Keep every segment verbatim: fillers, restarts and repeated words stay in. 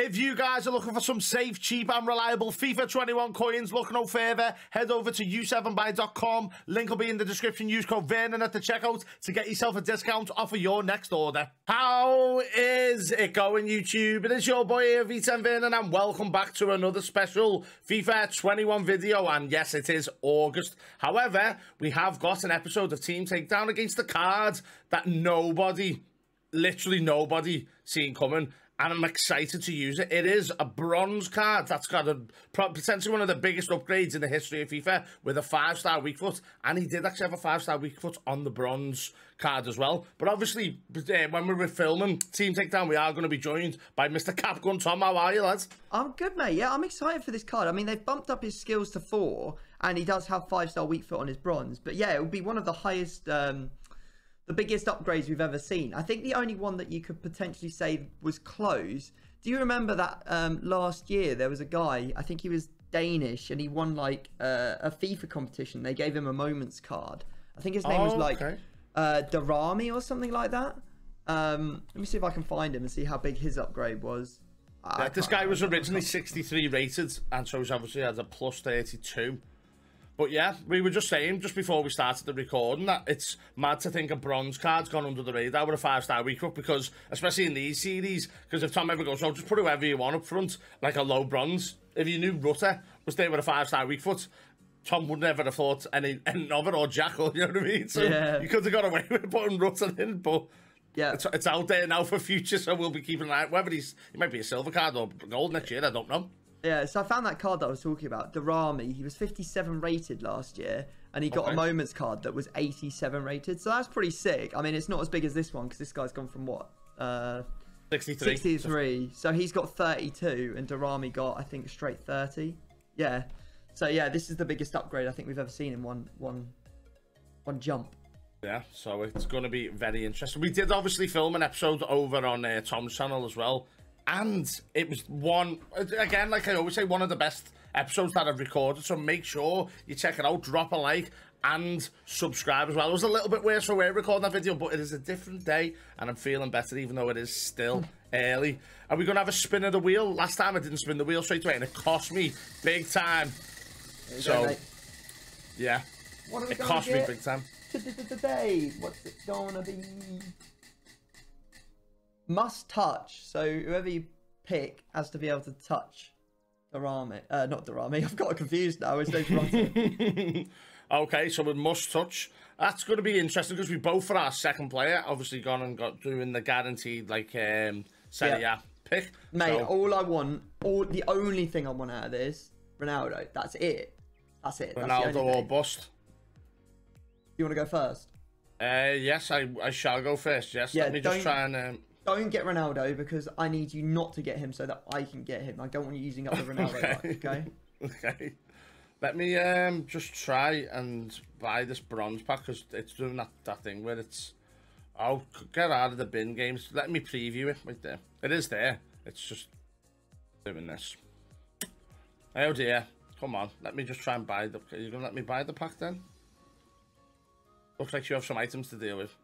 If you guys are looking for some safe, cheap and reliable FIFA twenty-one coins, look no further, head over to U seven buy dot com, link will be in the description, use code Vernon at the checkout to get yourself a discount off of your next order. How is it going, YouTube? It is your boy here, V ten Vernon, and welcome back to another special FIFA twenty-one video, and yes, it is August. However, we have got an episode of Team Takedown against the card that nobody, literally nobody, seen coming. And I'm excited to use it. It is a bronze card that's got a, potentially one of the biggest upgrades in the history of FIFA with a five-star weak foot. And he did actually have a five-star weak foot on the bronze card as well. But obviously, uh, when we were filming Team Takedown, we are going to be joined by Mister Capgun Tom. How are you, lads? I'm good, mate. Yeah, I'm excited for this card. I mean, they've bumped up his skills to four, and he does have five-star weak foot on his bronze. But yeah, it would be one of the highest... Um... the biggest upgrades we've ever seen. I think the only one that you could potentially say was close. Do you remember that um, last year there was a guy, I think he was Danish, and he won like uh, a FIFA competition. They gave him a moments card. I think his name oh, was like okay. uh, Durami or something like that. Um, let me see if I can find him and see how big his upgrade was. Yeah, this guy was originally sixty-three rated, and so he's obviously had a plus thirty-two. But yeah, we were just saying, just before we started the recording, that it's mad to think a bronze card's gone under the radar with a five-star weak foot, because, especially in these series, because if Tom ever goes, oh, just put whoever you want up front, like a low bronze. If you knew Rutter was there with a five-star weak foot, Tom would never have thought any, any of it, or Jackal, you know what I mean? So yeah. You could have got away with putting Rutter in, but... Yeah, it's, it's out there now for future, so we'll be keeping an eye. Whether he's, he might be a silver card or gold next year, I don't know. Yeah, so I found that card that I was talking about, Durami. He was fifty-seven rated last year, and he got okay. a moments card that was eighty-seven rated. So that's pretty sick. I mean, it's not as big as this one, because this guy's gone from what? Uh, sixty-three. sixty-three. So he's got thirty-two, and Durami got, I think, straight thirty. Yeah. So yeah, this is the biggest upgrade I think we've ever seen in one, one, one jump. Yeah, so it's going to be very interesting. We did obviously film an episode over on uh, Tom's channel as well. And it was one, again, like I always say, one of the best episodes that I've recorded. So make sure you check it out, drop a like, and subscribe as well. It was a little bit worse for we're recording that video, but it is a different day, and I'm feeling better, even though it is still early. Are we going to have a spin of the wheel? Last time I didn't spin the wheel straight away, and it cost me big time. So, go, yeah, what it cost me big time. Today, what's it going to be? Must touch, so whoever you pick has to be able to touch Durami. Uh, not Durami, I've got confused now. It's no okay, so we must touch. That's going to be interesting because we both, for our second player, obviously gone and got doing the guaranteed, like, um, Serie yeah. A pick. Mate, so. all I want, all the only thing I want out of this, Ronaldo. That's it. That's it. That's Ronaldo or bust. You want to go first? Uh, yes, I, I shall go first, yes. Yeah, Let me just try and... Um... Don't get Ronaldo because I need you not to get him so that I can get him. I don't want you using up the Ronaldo okay. Life, okay? Okay. Let me um just try and buy this bronze pack because it's doing that, that thing where it's... Oh, get out of the bin games. Let me preview it right there. It is there. It's just doing this. Oh dear. Come on. Let me just try and buy the... Are you going to let me buy the pack then? Looks like you have some items to deal with.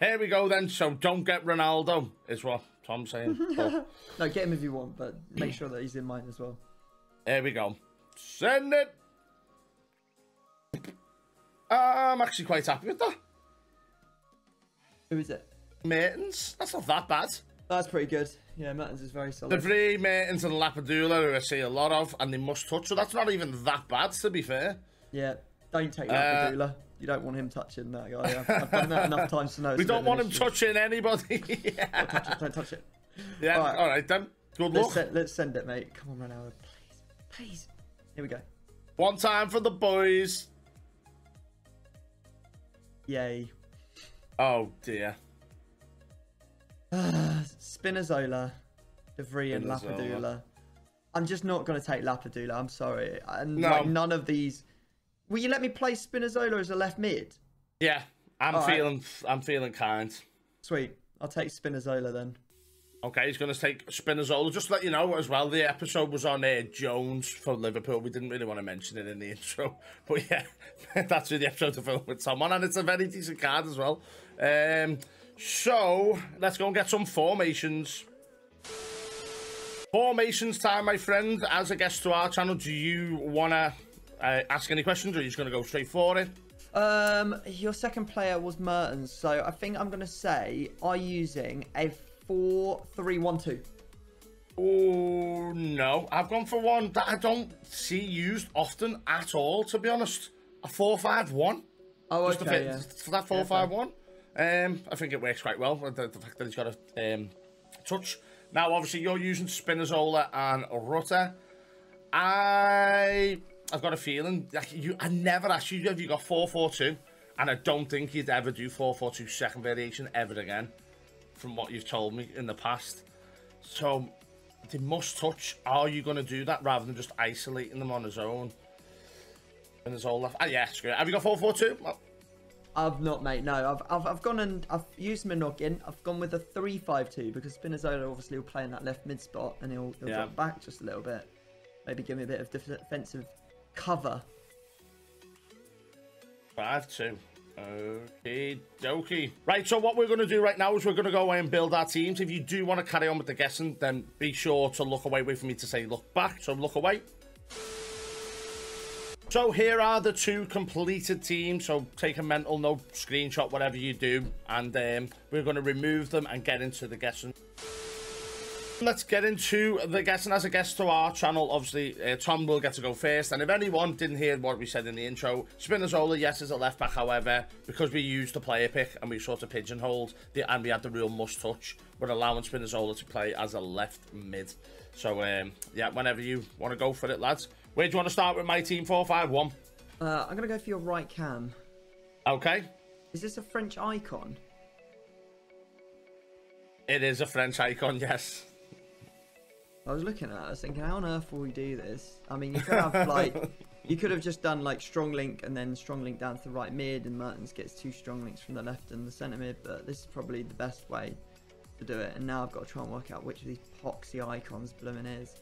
Here we go then, so don't get Ronaldo, is what Tom's saying. But... no, get him if you want, but make sure that he's in mine as well. Here we go. Send it! I'm actually quite happy with that. Who is it? Mertens. That's not that bad. That's pretty good. Yeah, Mertens is very solid. De Vrij, Mertens and Lapidula, who I see a lot of, and they must touch, so that's not even that bad, to be fair. Yeah, don't take Lapidula. Uh... You don't want him touching that guy. I've, I've done that enough times to know. We don't want him touching anybody. Yeah. Don't touch it. Don't touch it. Yeah. All right, all right then. Good luck. Let's, let's send it, mate. Come on, Ronaldo. Please. Please. Here we go. One time for the boys. Yay. Oh, dear. Spinazzola, De Vrij, and Lapidula. I'm just not going to take Lapidula. I'm sorry. And no. Like, none of these... Will you let me play Spinazzola as a left mid? Yeah, I'm All feeling right. I'm feeling kind. Sweet. I'll take Spinazzola then. Okay, he's going to take Spinazzola. Just to let you know as well, the episode was on uh, Jones for Liverpool. We didn't really want to mention it in the intro. But yeah, that's who the episode to film with someone. And it's a very decent card as well. Um, so, let's go and get some formations. Formations time, my friend. As a guest to our channel, do you want to uh, ask any questions, or are you just going to go straight for it? Um, your second player was Mertens, so I think I'm going to say, are you using a four three one two? Oh, no. I've gone for one that I don't see used often at all, to be honest. A four five one. Oh, just okay, a fit, yeah. That four five one. Yeah, um, I think it works quite well, the, the fact that he's got a um, touch. Now, obviously, you're using Spinazzola and Rutter. I... I've got a feeling like you, I never asked you, have you got four four two? And I don't think you'd ever do four four two second variation ever again, from what you've told me in the past. So they must touch. Are you going to do that rather than just isolating them on his own? And his whole, ah, yeah, screw it. Have you got four four two? Well, I've not, mate. No, I've, I've I've gone and I've used my noggin. I've gone with a three five two because Spinazzola obviously will play in that left mid spot, and he'll, he'll yeah. drop back just a little bit, maybe give me a bit of defensive cover. Five two. Okay, dokie. Right, so what we're going to do right now is we're going to go away and build our teams. If you do want to carry on with the guessing, then be sure to look away. Wait for me to say look back. So look away. So here are the two completed teams. So take a mental note, screenshot, whatever you do, and um, we're going to remove them and get into the guessing. Let's get into the guessing. As a guest to our channel, obviously uh, Tom will get to go first, and if anyone didn't hear what we said in the intro, Spinazzola, yes, is a left back. However, because we used the player pick and we sort of pigeonholed the, and we had the real must touch, we're allowing Spinazzola to play as a left mid. So um yeah, whenever you want to go for it, lads. Where do you want to start with my team? Four five one. uh I'm gonna go for your right cam. Okay, is this a French icon? It is a French icon, yes. I was looking at it, I was thinking, how on earth will we do this? I mean, you could have, like, you could have just done, like, strong link and then strong link down to the right mid, and Mertens gets two strong links from the left and the centre mid, but this is probably the best way to do it. And now I've got to try and work out which of these poxy icons blooming is.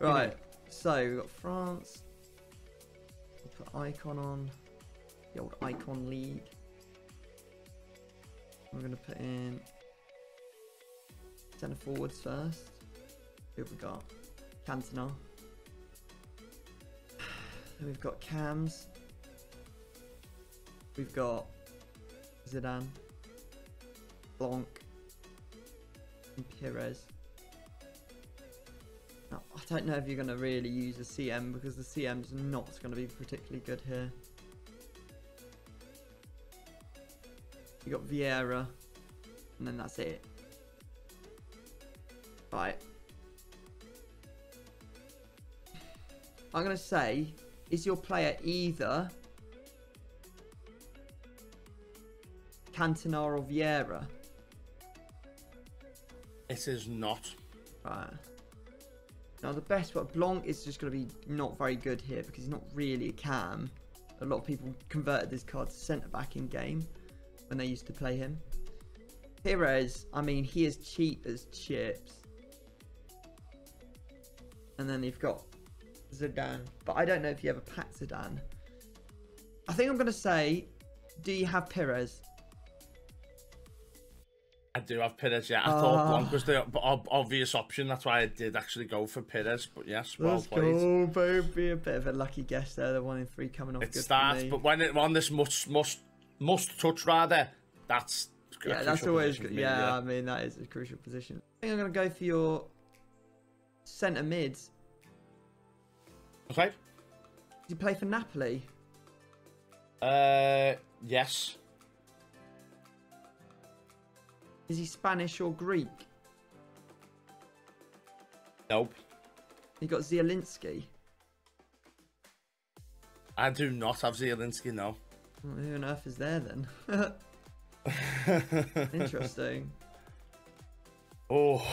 Right, yeah. So we've got France. We'll put Icon on. The old Icon League. We're going to put in centre forwards first. Who have we got? Cantona. Then we've got Cams. We've got Zidane, Blanc, and Perez. Now, I don't know if you're going to really use a C M, because the C M's not going to be particularly good here. You got Vieira, and then that's it. Right. I'm going to say, is your player either Cantona or Vieira? It is not. Right. Now, the best, but Blanc is just going to be not very good here because he's not really a cam. A lot of people converted this card to centre-back in game when they used to play him. Perez, I mean, he is cheap as chips. And then you've got Zidane, but I don't know if you ever packed Zidane. I think I'm going to say, do you have Perez? I do have Perez, yeah. I uh, thought Blanc was the ob obvious option. That's why I did actually go for Perez, but yes, well played. Oh, baby, a bit of a lucky guess there. The one in three coming off. It starts, but when it on this must must must touch rather, that's yeah, that's always good. Yeah, yeah, I mean that is a crucial position. I think I'm going to go for your centre mids. Okay. Did you play for Napoli? Uh, yes. Is he Spanish or Greek? Nope. You got Zielinski? I do not have Zielinski, no. Well, who on earth is there then? Interesting. Oh,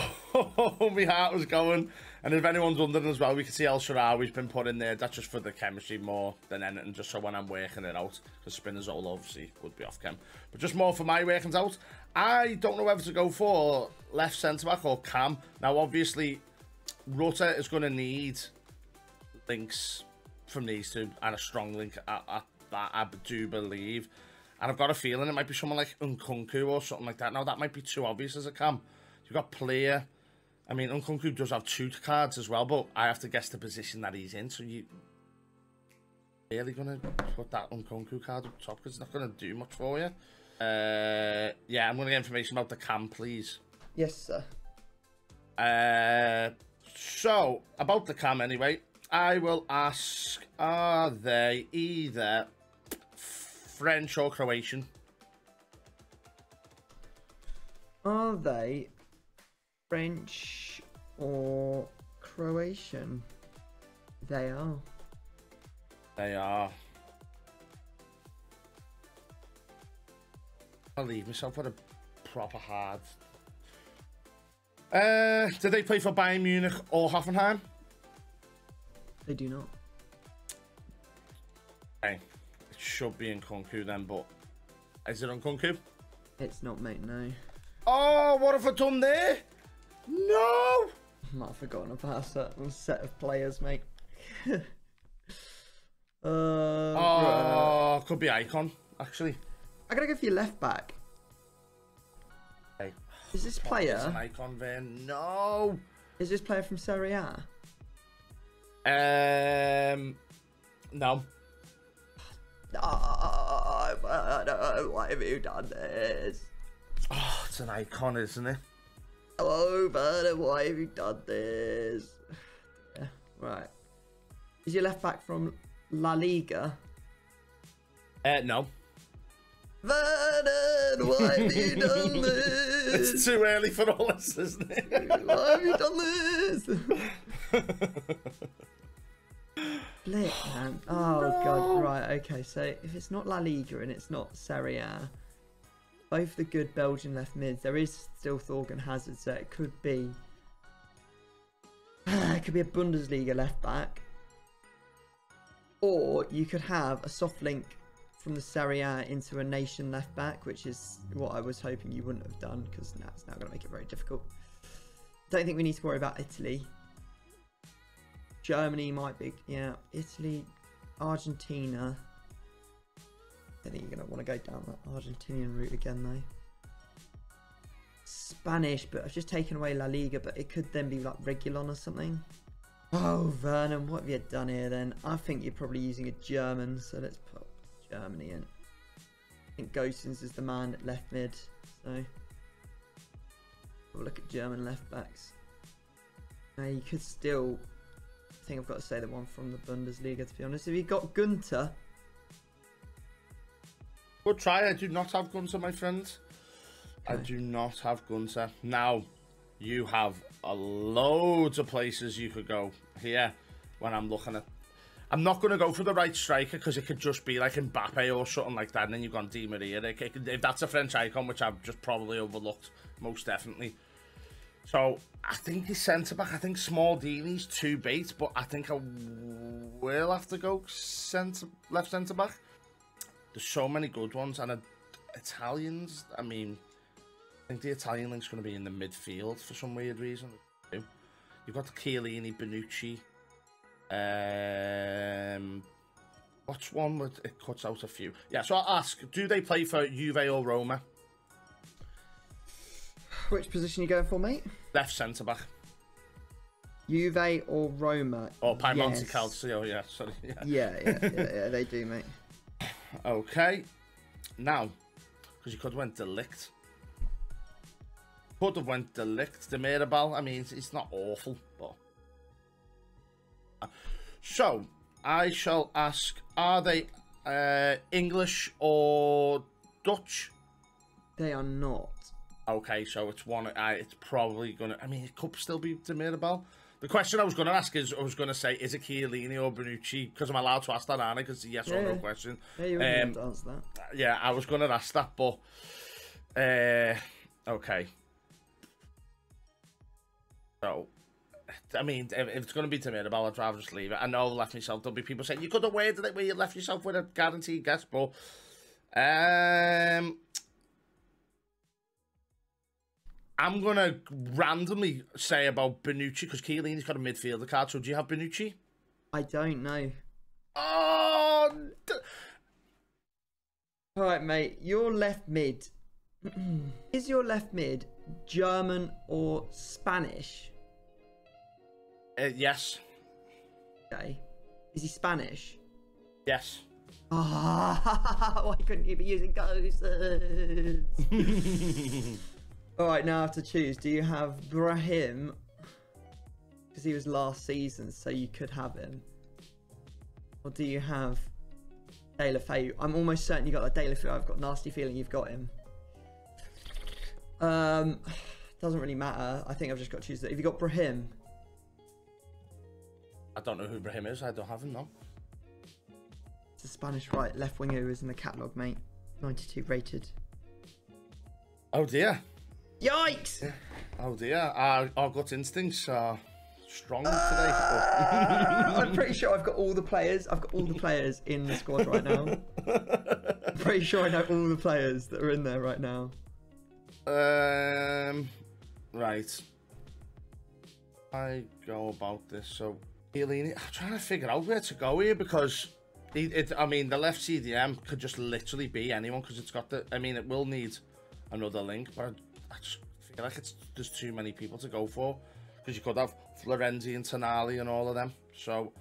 my heart was going. And if anyone's wondering as well, we can see El Shaarawy's been put in there. That's just for the chemistry more than anything, just so when I'm working it out. Because Spinazzola obviously would be off-chem. But just more for my workings out. I don't know whether to go for left centre-back or cam. Now, obviously, Rutter is going to need links from these two and a strong link at, at that, I do believe. And I've got a feeling it might be someone like Nkunku or something like that. Now, that might be too obvious as a cam. You've got player, I mean, Nkunku does have two cards as well, but I have to guess the position that he's in, so you... really going to put that Nkunku card up top, because it's not going to do much for you. Uh, yeah, I'm going to get information about the cam, please. Yes, sir. Uh, so, about the cam anyway, I will ask, are they either French or Croatian? Are they French or Croatian? They are. They are. I'll leave myself with a proper hard. Uh, do they play for Bayern Munich or Hoffenheim? They do not. Okay. It should be Nkunku then, but... is it Nkunku? It's not, mate, no. Oh, what have I done there? No! I might have forgotten about a certain set of players, mate. uh, oh, right. Could be Icon, actually. I gotta go for your left back. Okay. Is this player... oh, an Icon there. No! Is this player from Serie A? Um, no. Oh, no, why have you done this? Oh, it's an Icon, isn't it? Hello, Vernon, why have you done this? Yeah, right. Is your left back from La Liga? Uh, no. Vernon, why have you done this? It's too early for all this, isn't it? Why have you done this? Flip, man. Oh, no. God. Right, okay. So, if it's not La Liga and it's not Serie A, both the good Belgian left mids. There is still Thorgan Hazard, so it could be... it could be a Bundesliga left back. Or you could have a soft link from the Serie A into a nation left back, which is what I was hoping you wouldn't have done, because now it's now going to make it very difficult. Don't think we need to worry about Italy. Germany might be... yeah, Italy, Argentina... I think you're going to want to go down that Argentinian route again, though. Spanish, but I've just taken away La Liga, but it could then be like Regulon or something. Oh, Vernon, what have you done here then? I think you're probably using a German, so let's put Germany in. I think Gosens is the man at left mid, so we'll look at German left backs. Now, you could still... I think I've got to say the one from the Bundesliga, to be honest. Have you got Gunter? Good try. I do not have Gunter, my friend. Okay. I do not have Gunter. Now, you have a loads of places you could go here when I'm looking at... I'm not going to go for the right striker because it could just be like Mbappe or something like that. And then you've got Di Maria. If that's a French Icon, which I've just probably overlooked, most definitely. So, I think he's centre-back. I think Smaldini's too bait, but I think I will have to go centre left centre-back. There's so many good ones, and uh, Italians, I mean, I think the Italian link's going to be in the midfield for some weird reason. You've got Chiellini, Bonucci. Um, what's one where it cuts out a few? Yeah, so I'll ask, do they play for Juve or Roma? Which position are you going for, mate? Left centre-back. Juve or Roma? Or Piemonte yes. Calcio, yeah, sorry. Yeah, yeah, yeah, yeah, yeah they do, mate. Okay, now, because you could have went De Ligt. Could have went De Ligt, de Mirabel. I mean, it's, it's not awful, but... so, I shall ask, are they uh, English or Dutch? They are not. Okay, so it's one, I, it's probably going to... I mean, it could still be de Mirabel. The question I was going to ask is, I was going to say, is it Chiellini or Bonucci? Because I'm allowed to ask that, aren't I? Because it's a yes yeah. or no question. Yeah, you wouldn't um, have to answer that. Yeah, I was going to ask that, but... Uh, okay. So, I mean, if, if it's going to be to me, I'd rather just leave it. I know I left myself. There'll be people saying, you could have waited it where you left yourself with a guaranteed guess, but... Um... I'm going to randomly say about Bonucci, because Chiellini's got a midfielder card, so do you have Bonucci? I don't know. Oh! All right, mate, your left mid. Is your left mid German or Spanish? Uh, yes. Okay. Is he Spanish? Yes. Ah, oh, why couldn't you be using ghosts? All right, now I have to choose. Do you have Brahim? Because he was last season, so you could have him. Or do you have Deulofeu? I'm almost certain you got that Deulofeu. I've got a nasty feeling you've got him. Um, doesn't really matter. I think I've just got to choose that. If you got Brahim, I don't know who Brahim is. I don't have him now. It's a Spanish right left winger who is in the catalogue, mate. ninety-two rated. Oh dear. Yikes! Yeah. Oh dear. I I got instincts. Uh... strong today. Uh, I'm pretty sure I've got all the players. I've got all the players in the squad right now. I'm pretty sure I know all the players that are in there right now. Um, right. I go about this. So, Chiellini, I'm trying to figure out where to go here because, it, it, I mean, the left C D M could just literally be anyone because it's got the. I mean, it will need another link, but I, I just feel like it's there's too many people to go for. Because you could have Florenzi and Tonali and all of them. So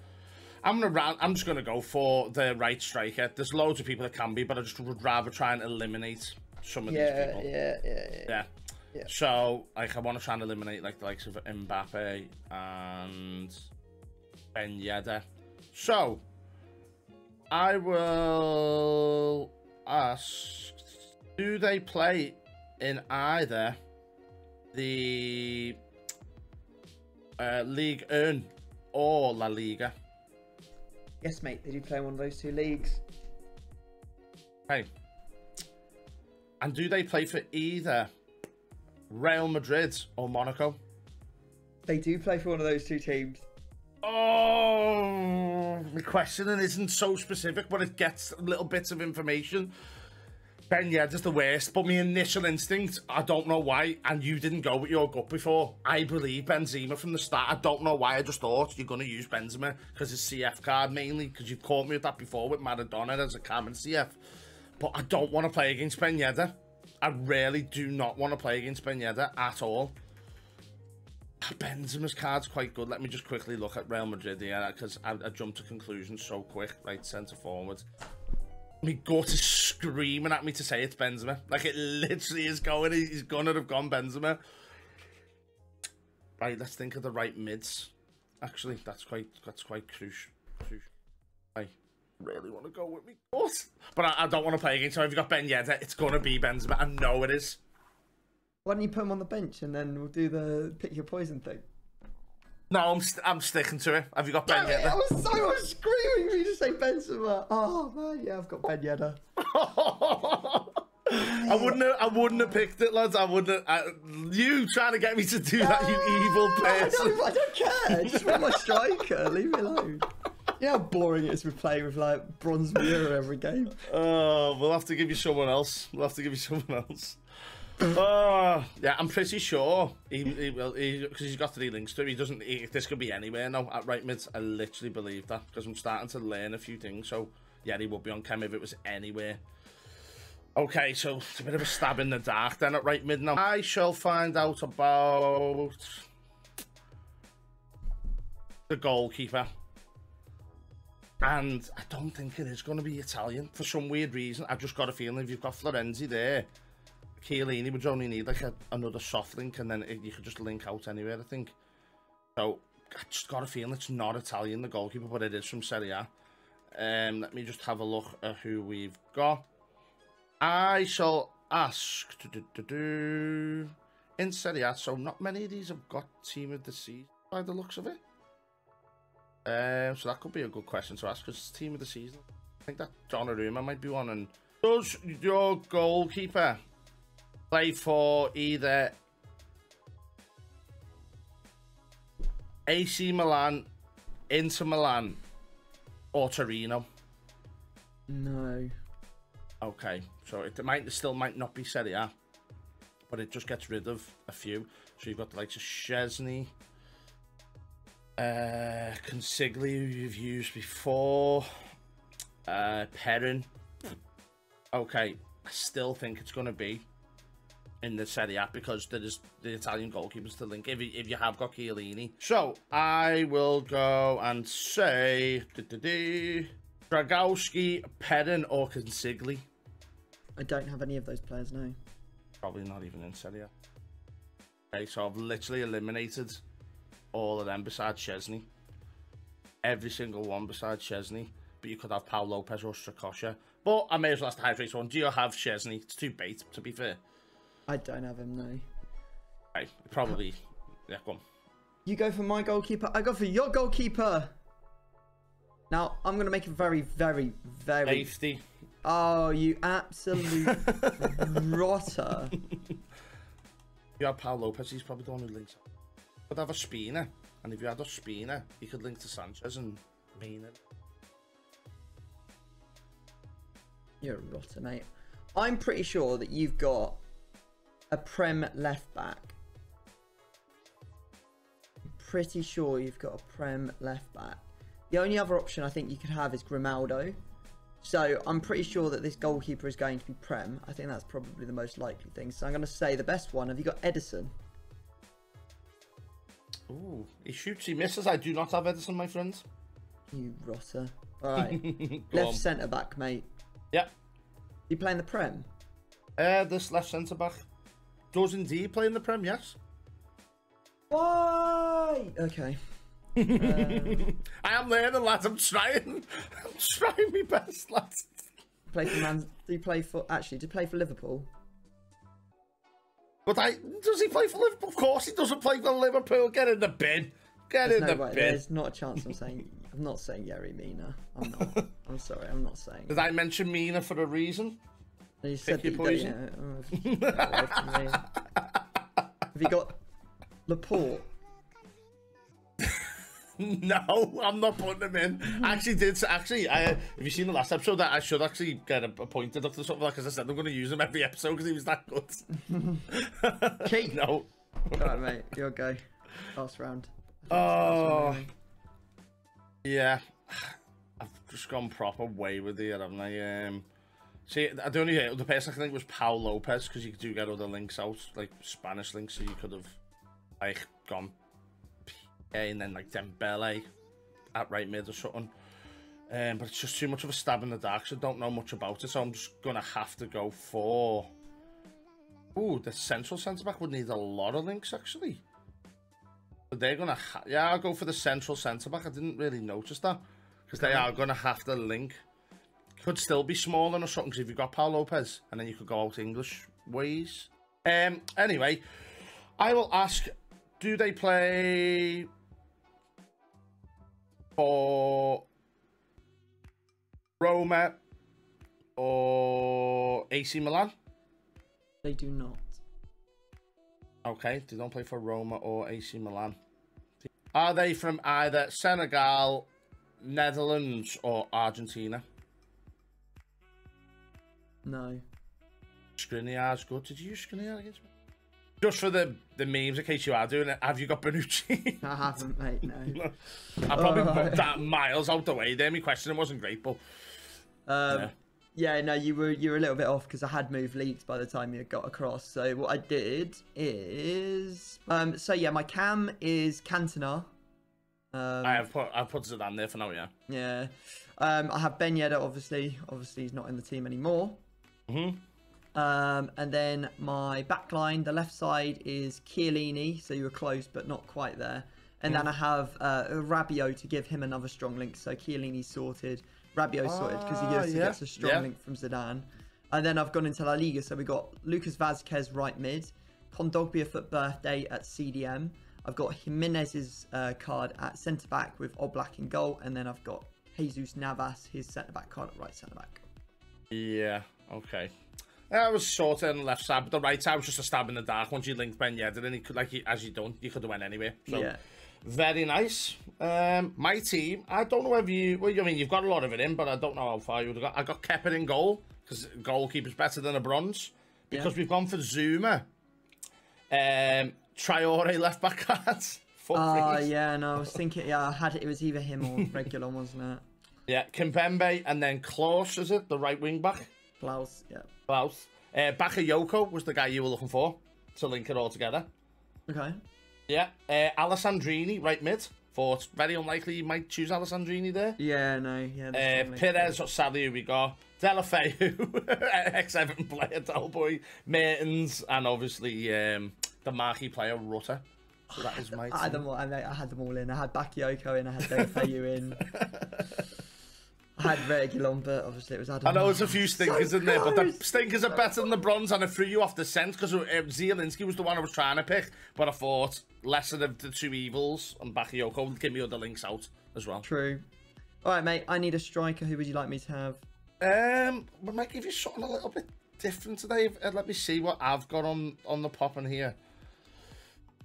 I'm gonna I'm just gonna go for the right striker. There's loads of people that can be, but I just would rather try and eliminate some of yeah, these people. Yeah, yeah, yeah, yeah. Yeah. So like I want to try and eliminate like the likes of Mbappe and Ben Yedder. So I will ask: do they play in either the Uh, League One or La Liga? Yes, mate. They do play in one of those two leagues. Okay. And do they play for either Real Madrid or Monaco? They do play for one of those two teams. Oh, the questioning isn't so specific, but it gets little bits of information. Ben, yeah, just the worst, but my initial instinct, I don't know why, and you didn't go with your gut before. I believe Benzema from the start. I don't know why, I just thought you're going to use Benzema because his C F card mainly, because you've caught me with that before with Maradona as a common C F. But I don't want to play against Ben Yedder. I really do not want to play against Ben Yedder at all. Benzema's card's quite good. Let me just quickly look at Real Madrid here because I, I jumped to conclusions so quick. Right, centre forward. My gut is screaming at me to say it's Benzema. Like, it literally is going. He's going to have gone Benzema. Right, let's think of the right mids. Actually, that's quite that's quite crucial. I really want to go with me gut. But I, I don't want to play against him. So if you've got Ben Yedder, it's going to be Benzema. I know it is. Why don't you put him on the bench and then we'll do the pick your poison thing? No, I'm, st I'm sticking to it. Have you got Ben Yedder? I was so much screaming for you to say Benzema. Oh, man, yeah, I've got Ben Yedder. I wouldn't have, I wouldn't have picked it, lads. I wouldn't have, I, you trying to get me to do that, you evil person. I don't, I don't care. Just want my striker. Leave me alone. You know how boring it is we play with, like, bronze Miura every game? Oh, uh, we'll have to give you someone else. We'll have to give you someone else. Oh, yeah, I'm pretty sure he, he will, because he, he's got three links to it. He doesn't, he, this could be anywhere now at right mid. I literally believe that because I'm starting to learn a few things. So, yeah, he would be on chem if it was anywhere. Okay, so it's a bit of a stab in the dark then at right mid now. I shall find out about the goalkeeper. And I don't think it is going to be Italian for some weird reason. I've just got a feeling if you've got Florenzi there, Chiellini would only need like a, another soft link and then it, you could just link out anywhere, I think. So I just got a feeling it's not Italian, the goalkeeper, but it is from Serie A. Um, let me just have a look at who we've got. I shall ask do, do, do, do, in Serie A, so not many of these have got team of the season by the looks of it. Um, so that could be a good question to ask because it's team of the season. I think that Donnarumma might be one. And does your goalkeeper play for either A C Milan, Inter Milan, or Torino? No. Okay, so it might it still might not be Serie A, but it just gets rid of a few. So you've got the likes of Szczęsny, uh, Consigli, who you've used before, uh, Perrin. Okay, I still think it's going to be in the Serie A because there is the Italian goalkeepers to link if you, if you have got Chiellini. So I will go and say Dragowski, Perrin or Consigli. I don't have any of those players, no. Probably not even in Serie A. Okay, so I've literally eliminated all of them besides Szczęsny. Every single one besides Szczęsny. But you could have Pau López or Strakosha. But I may as well ask the high race one. Do you have Szczęsny? It's too bait, to be fair. I don't have him, no. Okay, probably. Yeah, go on. You go for my goalkeeper. I go for your goalkeeper. Now, I'm going to make it very, very, very... Safety. Oh, you absolute rotter. You have Pau López. He's probably the one who links up. Could have a Spina. And if you had a Spina, you could link to Sanchez and mean it. You're a rotter, mate. I'm pretty sure that you've got a Prem left back. I'm pretty sure you've got a Prem left back. The only other option I think you could have is Grimaldo. So I'm pretty sure that this goalkeeper is going to be Prem. I think that's probably the most likely thing. So I'm going to say the best one. Have you got Edison? Ooh, he shoots, he misses. I do not have Edison, my friends. You rotter. All right. Left centre back, mate. Yeah. You playing the Prem? Uh, this left centre back does indeed play in the Prem, yes. Why? Okay. um, I am learning, lads. I'm trying. I'm trying my best, lads. Play for Man? Do you play for? Actually, do you play for Liverpool? But I does he play for Liverpool? Of course, he doesn't play for Liverpool. Get in the bin. Get There's in no the way. bin. There's not a chance. I'm saying. I'm not saying Yerry Mina. I'm not. I'm sorry. I'm not saying. Did I mention Mina for a reason? You said that you don't, you know, oh, have you got Laporte? No, I'm not putting him in. I actually did. Actually, I, have you seen the last episode that I should actually get appointed up to something like that? Because I said I'm going to use him every episode because he was that good. Cheat. No. All right, mate. You'll go. Last round. Oh. Last round, yeah. I've just gone proper wayward here, haven't I? Um, see, the only other person I think was Pau López because you do get other links out, like Spanish links, so you could have like gone. And then like Dembele at right mid or something, um, but it's just too much of a stab in the dark, so I don't know much about it. So I'm just gonna have to go for. Ooh, the central centre back would need a lot of links actually. But they're gonna, ha yeah, I'll go for the central centre back. I didn't really notice that because they are gonna have to link. Could still be smaller or something because if you've got Pau López, and then you could go out English ways. Um. Anyway, I will ask. Do they play? For Roma or A C Milan? They do not. Okay, they don't play for Roma or A C Milan. Are they from either Senegal, Netherlands or Argentina? No. Skriniar's good. Did you use Skriniar against me? Just for the, the memes, in case you are doing it, have you got Bonucci? I haven't, mate, no. I probably oh. put that miles out the way there. My question wasn't great, but... Um, yeah. yeah, no, you were you were a little bit off because I had moved leagues by the time you got across. So what I did is... Um, so, yeah, my cam is Cantona. Um, I have put, I've put Zidane there for now, yeah. Yeah. Um, I have Ben Yedder, obviously. Obviously, he's not in the team anymore. Mm-hmm. Um, and then my back line, the left side is Chiellini, so you were close but not quite there. And yeah. then I have uh, Rabiot to give him another strong link, so Chiellini sorted, Rabiot ah, sorted because he also yeah. gets a strong yeah. link from Zidane. And then I've gone into La Liga, so we got Lucas Vazquez right mid, Kondogbia for birthday at C D M. I've got Jimenez's uh, card at centre back with Oblak in goal, and then I've got Jesus Navas, his centre back card at right centre back. Yeah. Okay. I was short on the left side, but the right side was just a stab in the dark. Once you linked Ben Yedder, and he could, like, he, as you done, you could have went anywhere. So, yeah. Very nice. Um, my team, I don't know whether you, well, I mean, you've got a lot of it in, but I don't know how far you would have got. I got Kepa in goal, because goalkeeper's better than a bronze, because yeah. we've gone for Zuma. Um, Traore left back cards. Oh, uh, yeah, no, I was thinking, yeah, I had it, it was either him or regular, wasn't it? Yeah, Kimpembe, and then Klaus, is it? The right wing back. Klaus, yeah. Klaus. Uh, Bakayoko was the guy you were looking for to link it all together. Okay. Yeah. Uh, Alessandrini, right mid. For it's very unlikely you might choose Alessandrini there. Yeah, no. Yeah. Uh, Perez or sadly we got Deulofeu, ex-Everton player Delboy, Mertens, and obviously um, the marquee player Rutter. So that is my I had, them all, I, I had them all in. I had Bakayoko in. I had Deulofeu in. I had regular on, but obviously it was Adam. I know there's a few stinkers so in there, but the stinkers are better than the bronze, and I threw you off the scent because um, Zielinski was the one I was trying to pick, but I thought lesser of the two evils, and Bakayoko would give me other links out as well. True. All right, mate, I need a striker. Who would you like me to have? Um, we might give you something a little bit different today. Uh, let me see what I've got on, on the pop in here.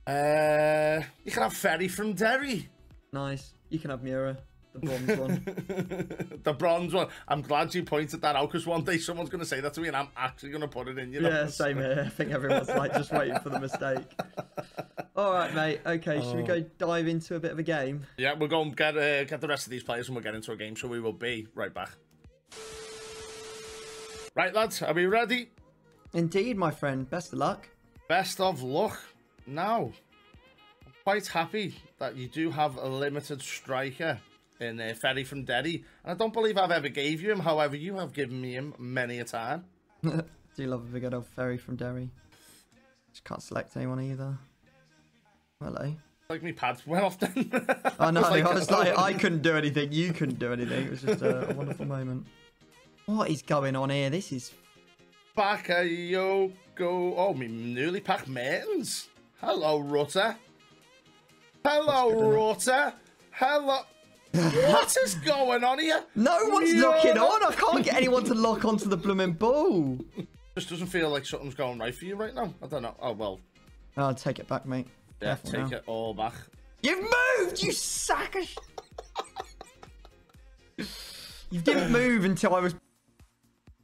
Uh, you can have Ferry from Derry. Nice. You can have Miura. The bronze one. The bronze one. I'm glad you pointed that out because one day someone's going to say that to me and I'm actually going to put it in. You know? Yeah, same here. I think everyone's like just waiting for the mistake. All right, mate. Okay, should oh. we go dive into a bit of a game? Yeah, we'll go and get, uh, get the rest of these players and we'll get into a game. So we will be right back. Right, lads. Are we ready? Indeed, my friend. Best of luck. Best of luck. Now, I'm quite happy that you do have a limited striker in uh, Ferry from Derry, and I don't believe I've ever gave you him. However, you have given me him many a time. Do you love a big old Ferry from Derry? Just can't select anyone either. Hello. Like me pads went off then. I know. I was like, I couldn't do anything. You couldn't do anything. It was just a, a wonderful moment. What is going on here? This is Bakayoko. Oh, me newly packed Mertens. Hello, Rutter. Hello, Rutter. Hello. What is going on here? No one's yeah. locking on. I can't get anyone to lock onto the blooming ball. Just doesn't feel like something's going right for you right now. I don't know. Oh, well. I'll take it back, mate. Yeah, Careful take now. it all back. You've moved, you sack of sh You didn't move until I was...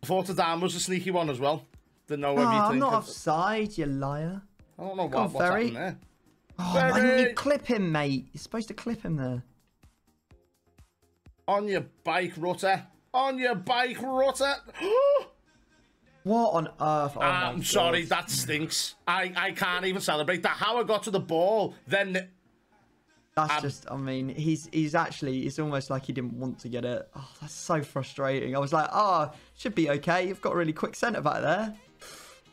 I thought the dam was a sneaky one as well. Didn't know whether oh, you I'm not offside, you liar. I don't know what, on, what's Ferry. happened there. Oh, Ferry. Why didn't you clip him, mate? You're supposed to clip him there. On your bike, Rutter. On your bike, Rutter. What on earth? Oh I'm sorry, God. That stinks. I, I can't even celebrate that. How I got to the ball, then... The... That's I'm... just, I mean, he's he's actually, it's almost like he didn't want to get it. Oh, that's so frustrating. I was like, oh, should be okay. You've got a really quick centre back there.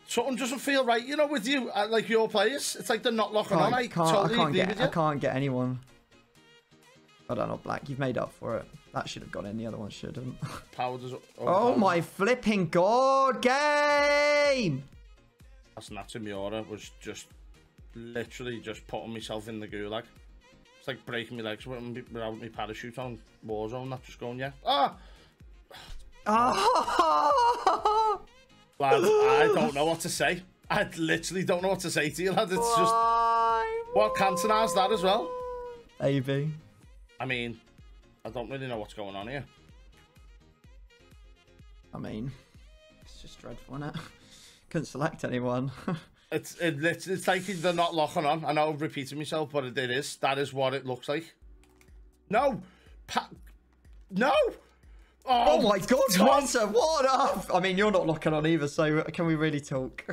Something doesn't feel right, you know, with you, like your players. It's like they're not locking on. I can't, totally I can't agree get, with you. I can't get anyone. I don't know, Black. You've made up for it. That should have gone in. The other one shouldn't. Power does. Oh, oh my flipping god! Game. That's Natsumura was just literally just putting myself in the gulag. It's like breaking my legs without my parachute on Warzone. That's just going yeah. Ah. Oh. Lad, I don't know what to say. I literally don't know what to say to you, lad. It's Why? just what well, Cantona's that as well. A B. I mean, I don't really know what's going on here. I mean, it's just dreadful, isn't it? Couldn't select anyone. it's, it, it's it's like they're not locking on. I know I'm repeating myself, but it, it is. That is what it looks like. No! Pa no! Oh, oh my God, Hunter, what up? I mean, you're not locking on either, so can we really talk?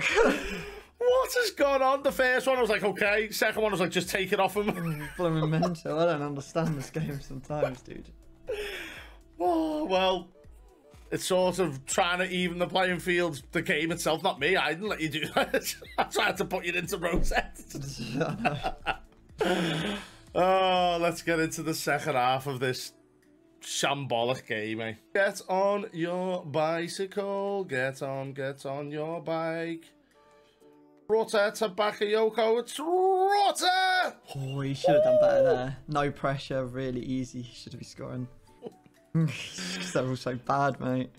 What has gone on? The first one I was like, okay. Second one I was like, just take it off him. Blooming mental. I don't understand this game sometimes, dude. Oh, well, it's sort of trying to even the playing field. The game itself, not me. I didn't let you do that. I tried to put you into Rosette. Oh, let's get into the second half of this shambolic game, eh? Get on your bicycle. Get on, get on your bike. Rutter to Bakayoko, it's Rutter! Oh, he should have done better there. No pressure, really easy. He should have been scoring. They're all so bad, mate.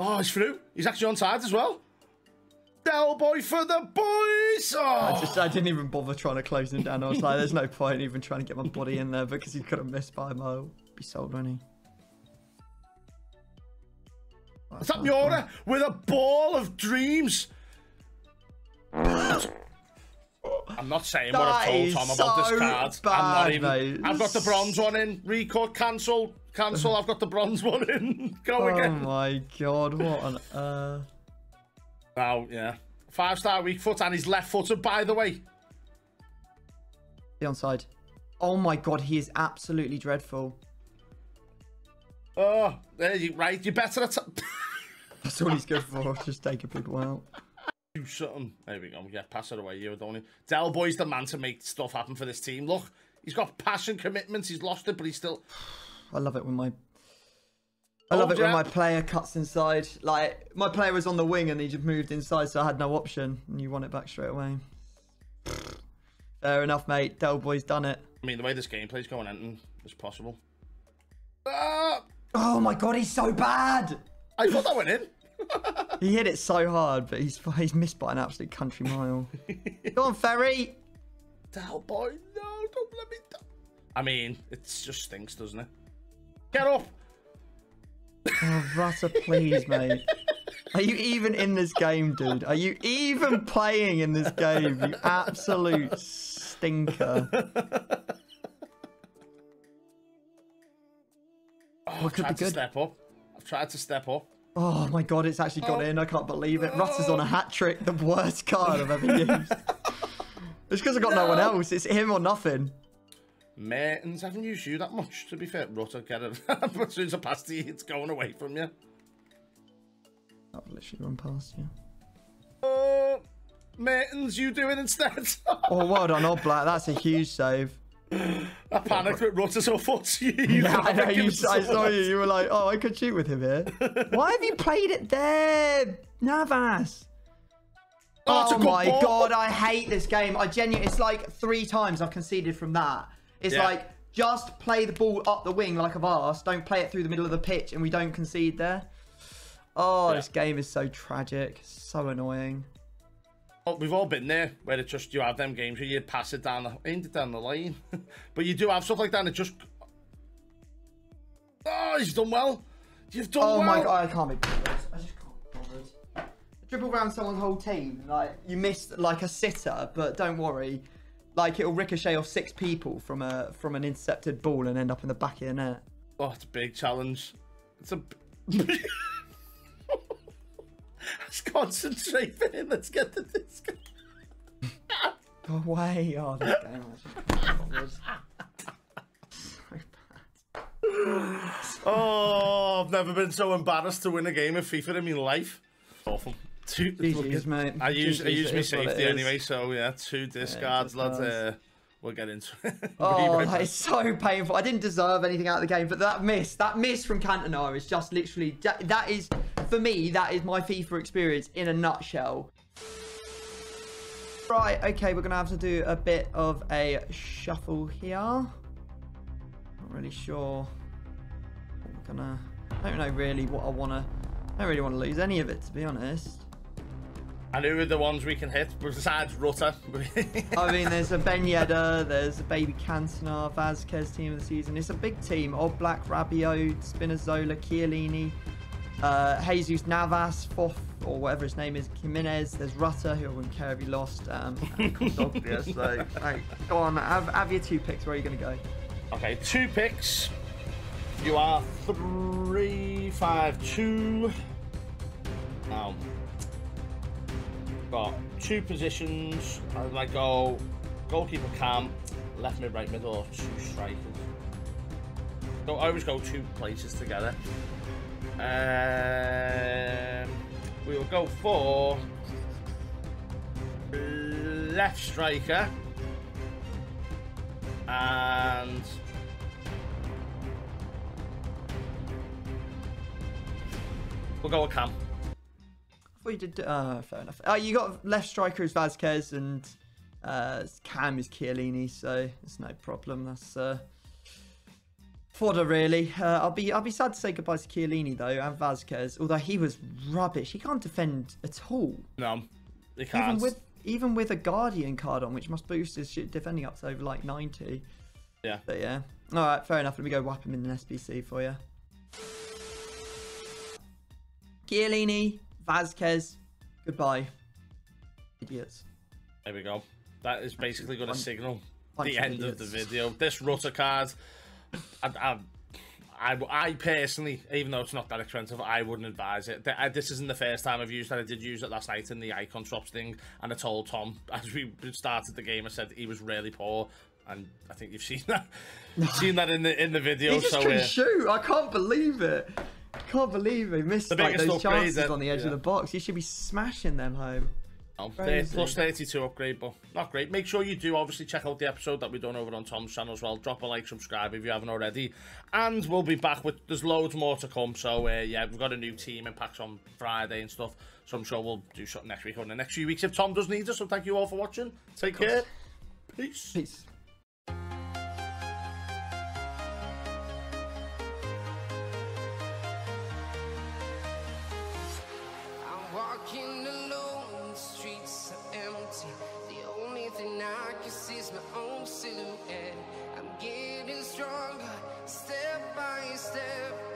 Oh, he's through. He's actually onside as well. Del boy for the boys! Oh. I just, I didn't even bother trying to close him down. I was like, there's no point even trying to get my body in there because he could have missed by a mile. Be sold, wouldn't he? Oh, is that Miura with a ball of dreams? I'm not saying that what I've told Tom about so this card. Bad, I'm not even. Mate. I've got the bronze one in. Record, cancel, cancel. I've got the bronze one in. Go oh again. Oh my God! What on earth? Oh, yeah. Five-star weak foot and his left footer, by the way. The onside. Oh, my God. He is absolutely dreadful. Oh, there you right. You're better at... That's all he's good for. Just taking people out. Do something. There we go. Yeah, pass it away. You don't need... Del Boy's the man to make stuff happen for this team. Look, he's got passion, commitments. He's lost it, but he's still... I love it when my... I love oh, it yeah. when my player cuts inside. Like, my player was on the wing and he just moved inside, so I had no option. And you want it back straight away. Fair enough, mate. Del Boy's done it. I mean, the way this gameplay's going, Anton, is possible. Ah! Oh, my God, he's so bad. I thought that went in. He hit it so hard, but he's he's missed by an absolute country mile. Go on, Ferry. Del Boy, no, don't let me down. I mean, it just stinks, doesn't it? Get up. Oh, Rutter, please, mate. Are you even in this game, dude? Are you even playing in this game, you absolute stinker? Oh, what could be good? I've tried to step up. I've tried to step up. Oh, my God, it's actually got oh. in. I can't believe it. Rutter's on a hat-trick. The worst card I've ever used. It's because I've got no. no one else. It's him or nothing. Mertens, haven't used you that much, to be fair. Rutter, get it. As soon as I pass to you, it's going away from you. I've literally run past you. Oh, Mertens, you do it instead. Oh, well done, Oblak. That's a huge save. I panicked with Rutter's so foot. You, you yeah, I know, you, I saw you. You were like, oh, I could shoot with him here. Why have you played it there, Navas? Oh, oh my ball. God, I hate this game. I genuinely, it's like three times I've conceded from that. It's yeah. like, just play the ball up the wing like I've asked. Don't play it through the middle of the pitch and we don't concede there. Oh, yeah. This game is so tragic. So annoying. Well, we've all been there where it's just, you have them games where you pass it down the, end it down the lane. But you do have stuff like that and it just... Oh, he's done well. You've done oh well. Oh my God, I can't be bothered. I just can't be bothered. Dribble around someone's whole team. Like, you missed like a sitter, but don't worry. Like, it'll ricochet off six people from a from an intercepted ball and end up in the back of the net. Oh, it's a big challenge. It's a... Let's concentrate for him. Let's get to this guy. Go away. Oh, this game was just... so bad. Oh, I've never been so embarrassed to win a game of FIFA in my life. Awful. Two, G Gs, mate. I use G Gs, I use my safety anyway, so yeah, two discards, yeah, lads. Uh, we'll get into it. Oh, right that back. Is so painful. I didn't deserve anything out of the game, but that miss, that miss from Cantona is just literally that, that is for me. That is my FIFA experience in a nutshell. Right, okay, we're gonna have to do a bit of a shuffle here. Not really sure. I'm gonna. I don't know really what I wanna. I don't really want to lose any of it, to be honest. And who are the ones we can hit besides Rutter? I mean, there's a Ben Yedder, there's a Baby Cantona, Vasquez team of the season. It's a big team. Oblak, Rabiot, Spinazzola, Chiellini, uh, Jesus Navas, Fof, or whatever his name is, Jimenez. There's Rutter, who I wouldn't care if he lost. Um, and Cordobia, so, right, go on, have, have your two picks. Where are you going to go? Okay, two picks. You are three five two. Now... got two positions. I'd like to go goalkeeper cam, left mid, right mid, or two strikers. So I always go two places together. Um, we will go for left striker and we'll go with cam. We did. Uh, fair enough. Uh, you got left striker is Vasquez and uh, cam is Chiellini, so it's no problem. That's uh, fodder, really. Uh, I'll be I'll be sad to say goodbye to Chiellini though, and Vasquez. Although he was rubbish, he can't defend at all. No, he can't. Even with even with a Guardian card on, which must boost his defending up to over like ninety. Yeah. But yeah. All right, fair enough. Let me go whap him in an S B C for you. Chiellini. Vasquez, goodbye, idiots. There we go. That is basically going to signal the end of the video. This Rutter card, I, I, I, I personally, even though it's not that expensive, I wouldn't advise it. This isn't the first time I've used that. I did use it last night in the icon swaps thing, and I told Tom as we started the game, I said he was really poor, and I think you've seen that, you've seen that in the in the video. He just so, can uh, shoot. I can't believe it. I can't believe he missed like, those chances that, on the edge yeah. of the box. He should be smashing them home. Oh, plus thirty-two upgrade, but not great. Make sure you do obviously check out the episode that we've done over on Tom's channel as well. Drop a like, subscribe if you haven't already, and we'll be back with, there's loads more to come. So uh, yeah, we've got a new team impacts on Friday and stuff, so I'm sure we'll do something next week or in the next few weeks if Tom does need us. So thank you all for watching. Take care. Peace. Peace. Step by step.